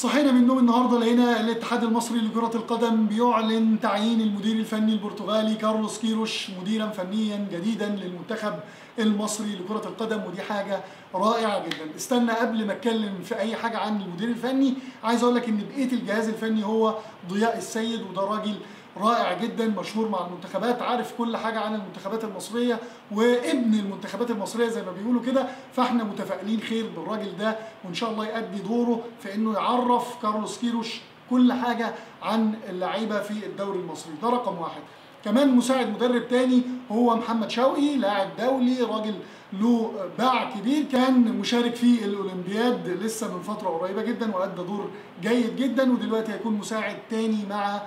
صحينا من النوم النهارده لقينا الاتحاد المصري لكرة القدم بيعلن تعيين المدير الفني البرتغالي كارلوس كيروش مديرا فنيا جديدا للمنتخب المصري لكرة القدم، ودي حاجة رائعة جدا. استنى قبل ما اتكلم في اي حاجة عن المدير الفني، عايز اقول لك ان بقية الجهاز الفني هو ضياء السيد، وده راجل رائع جدا مشهور مع المنتخبات، عارف كل حاجة عن المنتخبات المصرية وابن المنتخبات المصرية زي ما بيقولوا كده، فاحنا متفائلين خير بالراجل ده، وان شاء الله يؤدي دوره في انه يعرف كارلوس كيروش كل حاجة عن اللعيبة في الدوري المصري. ده رقم واحد. كمان مساعد مدرب تاني هو محمد شوقي، لاعب دولي، راجل له باع كبير، كان مشارك في الاولمبياد لسه من فترة قريبة جدا وأدى دور جيد جدا، ودلوقتي هيكون مساعد تاني مع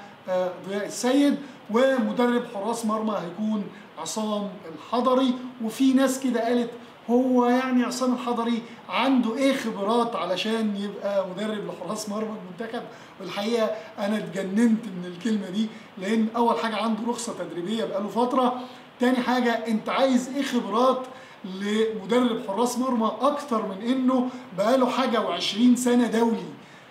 ضياء السيد. ومدرب حراس مرمى هيكون عصام الحضري، وفي ناس كده قالت هو يعني عصام الحضري عنده ايه خبرات علشان يبقى مدرب لحراس مرمى المنتخب؟ والحقيقه انا اتجننت من الكلمه دي، لان اول حاجه عنده رخصه تدريبيه بقاله فتره، تاني حاجه انت عايز ايه خبرات لمدرب حراس مرمى اكتر من انه بقاله حاجه و20 سنه دولي،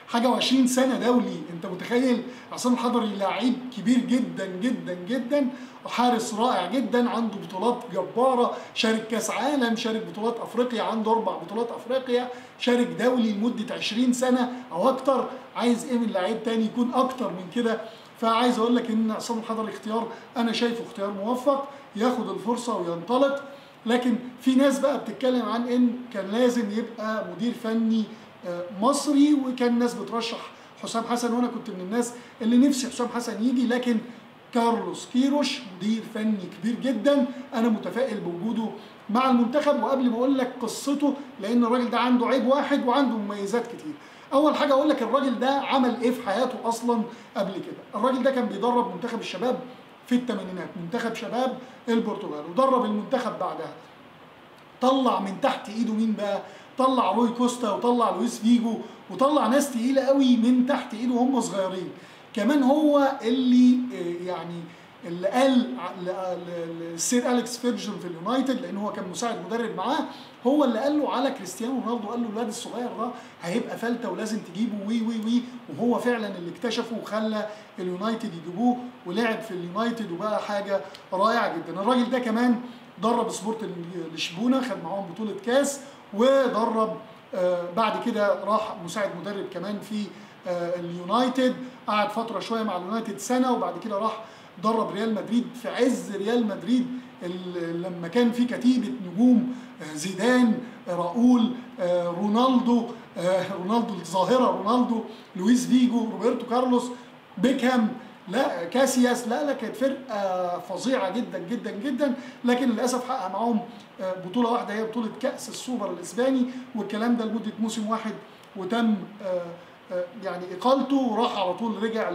حاجه و20 سنه دولي. انت متخيل عصام الحضري لعيب كبير جدا جدا جدا، حارس رائع جدا، عنده بطولات جباره، شارك كاس عالم، شارك بطولات افريقيا، عنده 4 بطولات افريقيا، شارك دولي لمده 20 سنه او اكتر. عايز ايه من لعيب تاني يكون اكتر من كده؟ فعايز اقول لك ان عصام الحضري اختيار انا شايفه اختيار موفق، ياخد الفرصه وينطلق. لكن في ناس بقى بتتكلم عن ان كان لازم يبقى مدير فني مصري، وكان ناس بترشح حسام حسن، وانا كنت من الناس اللي نفسي حسام حسن يجي، لكن كارلوس كيروش مدير فني كبير جدا، انا متفائل بوجوده مع المنتخب. وقبل ما اقول لك قصته، لان الراجل ده عنده عيب واحد وعنده مميزات كتير. اول حاجه اقول لك الراجل ده عمل ايه في حياته اصلا قبل كده. الراجل ده كان بيدرب منتخب الشباب في الثمانينات، منتخب شباب البرتغال، ودرب المنتخب بعدها. طلع من تحت ايده مين بقى؟ طلع روي كوستا، وطلع لويس فيجو، وطلع ناس تقيله قوي من تحت ايده وهم صغيرين. كمان هو اللي قال لسير اليكس فيرجن في اليونايتد، لان هو كان مساعد مدرب معاه، هو اللي قال له على كريستيانو رونالدو، قال له الواد الصغير ده هيبقى فلته ولازم تجيبه وي، وهو فعلا اللي اكتشفه وخلى اليونايتد يجيبوه، ولعب في اليونايتد وبقى حاجه رائعه جدا. الراجل ده كمان درب سبورت لشبونه، خد معاهم بطوله كاس، ودرب بعد كده راح مساعد مدرب كمان في اليونايتد، قعد فتره شويه مع اليونايتد سنه، وبعد كده راح درب ريال مدريد في عز ريال مدريد لما كان في كتيبه نجوم زيدان، راؤول، رونالدو الظاهره، رونالدو، لويس فيجو، روبرتو كارلوس، بيكهام، لا كاسياس، لا كانت فرقه فظيعه جدا جدا جدا. لكن للاسف حقق معاهم بطوله واحده، هي بطوله كاس السوبر الاسباني، والكلام ده لمده موسم واحد وتم اقالته، وراح على طول رجع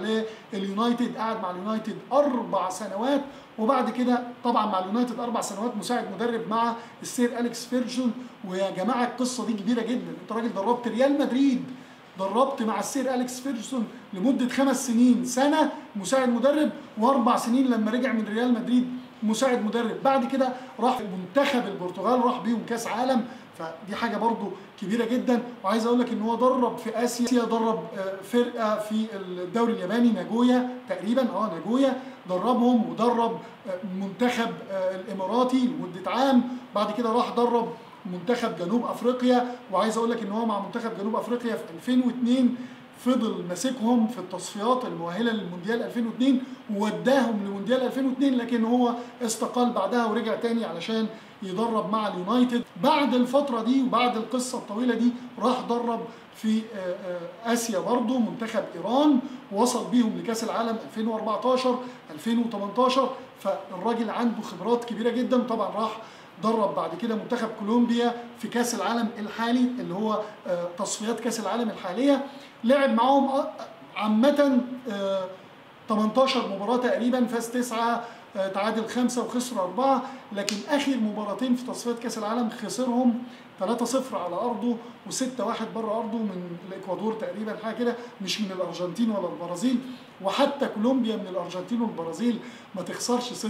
لليونايتد، قعد مع اليونايتد 4 سنوات، وبعد كده طبعا مع اليونايتد 4 سنوات مساعد مدرب مع السير اليكس فيرجن. ويا جماعه القصه دي كبيره جدا، انت راجل دربت ريال مدريد، دربت مع السير اليكس فيرجسون لمده 5 سنين، سنه مساعد مدرب، و4 سنين لما رجع من ريال مدريد مساعد مدرب، بعد كده راح منتخب البرتغال راح بيهم كاس عالم، فدي حاجه برضو كبيره جدا. وعايز اقول لك ان هو درب في اسيا، درب فرقه في الدوري الياباني، ناجويا تقريبا، ناجويا دربهم، ودرب منتخب الاماراتي لمده عام، بعد كده راح درب منتخب جنوب افريقيا. وعايز اقول لك ان هو مع منتخب جنوب افريقيا في 2002 فضل ماسكهم في التصفيات المؤهله للمونديال 2002، ووداهم لمونديال 2002، لكن هو استقال بعدها ورجع تاني علشان يدرب مع اليونايتد. بعد الفتره دي وبعد القصه الطويله دي راح درب في اسيا برضه منتخب ايران، وصل بيهم لكاس العالم 2014 2018، فالراجل عنده خبرات كبيره جدا. طبعا راح درب بعد كده منتخب كولومبيا في كاس العالم الحالي اللي هو تصفيات كاس العالم الحاليه، لعب معاهم عامه 18 مباراه تقريبا، فاز 9، تعادل 5، وخسر 4، لكن اخر مباراتين في تصفيات كاس العالم خسرهم 3-0 على ارضه و6-1 بره ارضه من الاكوادور تقريبا، حاجه كده، مش من الارجنتين ولا البرازيل، وحتى كولومبيا من الارجنتين والبرازيل ما تخسرش 6-1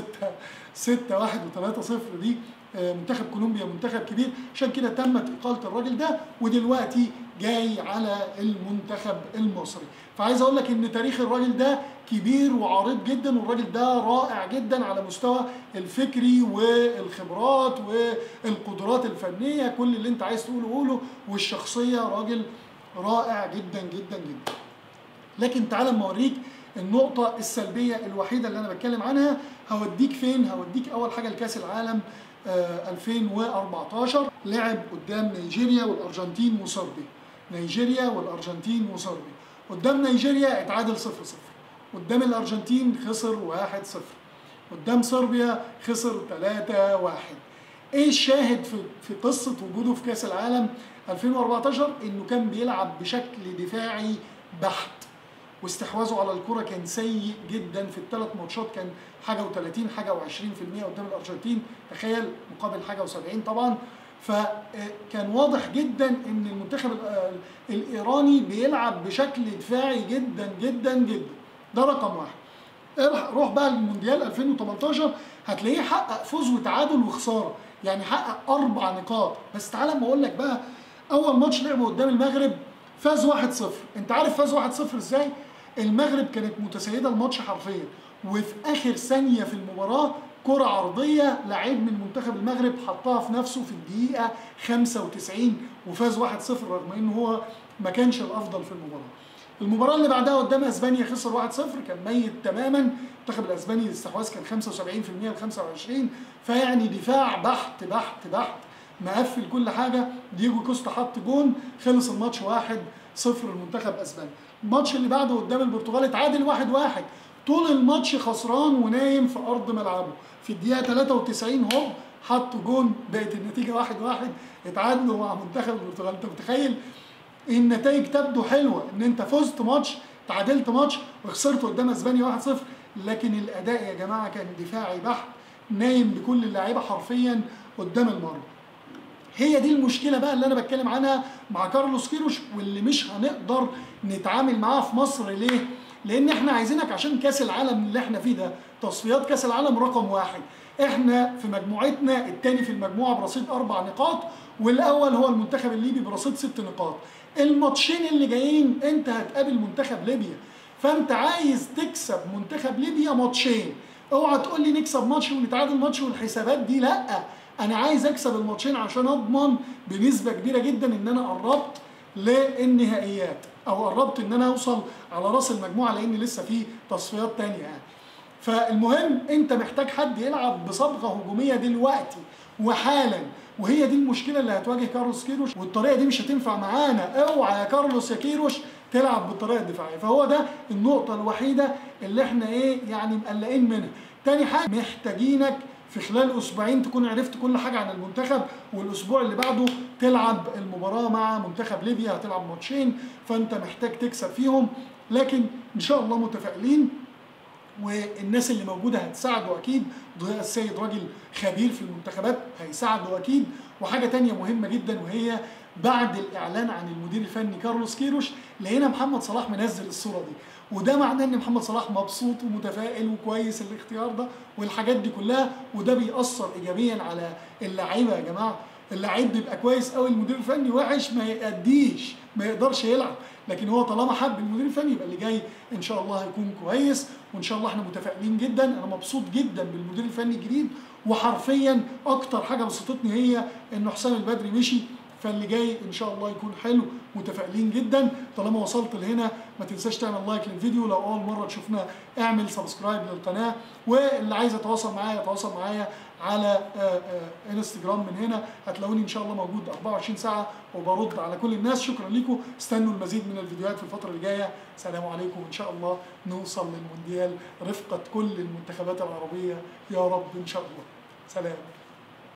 و3-0، دي منتخب كولومبيا منتخب كبير، عشان كده تمت اقاله الراجل ده. ودلوقتي جاي على المنتخب المصري. فعايز اقول لك ان تاريخ الراجل ده كبير وعريض جدا، والراجل ده رائع جدا على مستوى الفكري والخبرات والقدرات الفنيه، كل اللي انت عايز تقوله قوله، والشخصيه راجل رائع جدا جدا جدا. لكن تعال اما اوريك النقطه السلبيه الوحيده اللي انا بتكلم عنها. هوديك فين؟ هوديك اول حاجه لكاس العالم 2014، لعب قدام نيجيريا والارجنتين وصربيا. نيجيريا والارجنتين وصربيا، قدام نيجيريا اتعادل 0-0، قدام الارجنتين خسر 1-0، قدام صربيا خسر 3-1. ايه الشاهد في قصه وجوده في كاس العالم 2014؟ انه كان بيلعب بشكل دفاعي بحت، واستحواذه على الكرة كان سيء جدا في الثلاث ماتشات، كان حاجه و30 حاجه و20% قدام الارجنتين، تخيل، مقابل حاجه و70 طبعا. فكان واضح جدا ان المنتخب الايراني بيلعب بشكل دفاعي جدا جدا جدا. ده رقم واحد. روح بقى للمونديال 2018، هتلاقيه حقق فوز وتعادل وخساره، يعني حقق 4 نقاط بس. تعالى اما اقول لك بقى، اول ماتش لعبه قدام المغرب فاز 1-0. انت عارف فاز 1-0 ازاي؟ المغرب كانت متسيده الماتش حرفيا، وفي اخر ثانيه في المباراه كره عرضيه لعيب من منتخب المغرب حطها في نفسه في الدقيقه 95 وفاز 1-0، رغم انه هو ما كانش الافضل في المباراه. المباراه اللي بعدها قدام اسبانيا خسر 1-0، كان ميت تماما، المنتخب الاسباني الاستحواذ كان 75% ل 25، فيعني دفاع بحت بحت بحت، مقفل كل حاجه. دييجو كوستا حط جون، خلص الماتش 1-0 المنتخب اسبانيا. الماتش اللي بعده قدام البرتغال اتعادل 1-1، طول الماتش خسران ونايم في ارض ملعبه، في الدقيقه 93 هوب حط جون، بقت النتيجه 1-1، اتعادلوا مع منتخب البرتغال. انت متخيل؟ النتائج تبدو حلوه، ان انت فزت ماتش، تعادلت ماتش، وخسرت قدام اسبانيا 1-0، لكن الاداء يا جماعه كان دفاعي بحت، نايم بكل اللعيبه حرفيا قدام المرمى. هي دي المشكلة بقى اللي أنا بتكلم عنها مع كارلوس كيروش، واللي مش هنقدر نتعامل معاها في مصر. ليه؟ لأن إحنا عايزينك عشان كأس العالم اللي إحنا فيه ده، تصفيات كأس العالم رقم 1، إحنا في مجموعتنا الثاني في المجموعة برصيد 4 نقاط، والأول هو المنتخب الليبي برصيد 6 نقاط. الماتشين اللي جايين أنت هتقابل منتخب ليبيا، فأنت عايز تكسب منتخب ليبيا ماتشين. أوعى تقول لي نكسب ماتش ونتعادل ماتش والحسابات دي، لأ، انا عايز اكسب الماتشين عشان اضمن بنسبه كبيره جدا ان انا قربت للنهائيات، او قربت ان انا اوصل على راس المجموعه، لان لسه في تصفيات ثانيه يعني. فالمهم انت محتاج حد يلعب بصبغه هجوميه دلوقتي وحالا، وهي دي المشكله اللي هتواجه كارلوس كيروش، والطريقه دي مش هتنفع معانا. اوعى يا كارلوس يا كيروش تلعب بالطريقه الدفاعيه. فهو ده النقطه الوحيده اللي احنا يعني مقلقين منها. تاني حاجه، محتاجينك في خلال اسبوعين تكون عرفت كل حاجه عن المنتخب، والاسبوع اللي بعده تلعب المباراه مع منتخب ليبيا، هتلعب ماتشين، فانت محتاج تكسب فيهم. لكن ان شاء الله متفائلين، والناس اللي موجوده هتساعده اكيد. ضياء السيد راجل خبير في المنتخبات، هيساعده اكيد. وحاجه ثانيه مهمه جدا، وهي بعد الاعلان عن المدير الفني كارلوس كيروش لقينا محمد صلاح منزل الصوره دي، وده معناه ان محمد صلاح مبسوط ومتفائل وكويس الاختيار ده والحاجات دي كلها، وده بيأثر ايجابيا على اللعيبه يا جماعه. اللعيب بيبقى كويس قوي، المدير الفني وحش ما يأديش، ما يقدرش يلعب، لكن هو طالما حب المدير الفني يبقى اللي جاي ان شاء الله هيكون كويس، وان شاء الله احنا متفائلين جدا. انا مبسوط جدا بالمدير الفني الجديد، وحرفيا اكتر حاجه بسطتني هي انه حسام البدري مشي، فاللي جاي ان شاء الله يكون حلو، متفائلين جدا. طالما وصلت لهنا ما تنساش تعمل لايك للفيديو، لو اول مره تشوفنا اعمل سبسكرايب للقناه، واللي عايز يتواصل معايا يتواصل معايا على انستجرام، من هنا هتلاقوني ان شاء الله موجود 24 ساعه وبرد على كل الناس. شكرا لكم، استنوا المزيد من الفيديوهات في الفتره اللي جايه. سلام عليكم، وان شاء الله نوصل للمونديال رفقه كل المنتخبات العربيه يا رب ان شاء الله. سلام.